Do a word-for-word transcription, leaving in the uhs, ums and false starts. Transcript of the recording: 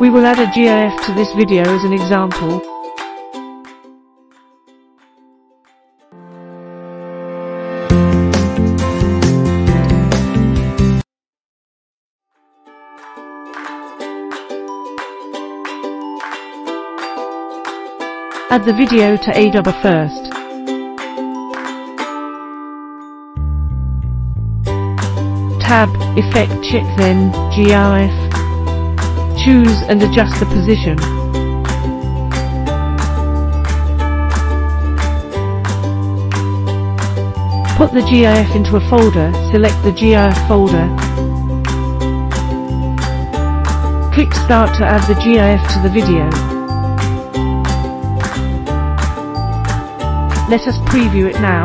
We will add a GIF to this video as an example. Add the video to AiDubber first. Tab, Effect check, then GIF. Choose and adjust the position. Put the GIF into a folder, select the GIF folder. Click Start to add the GIF to the video. Let us preview it now.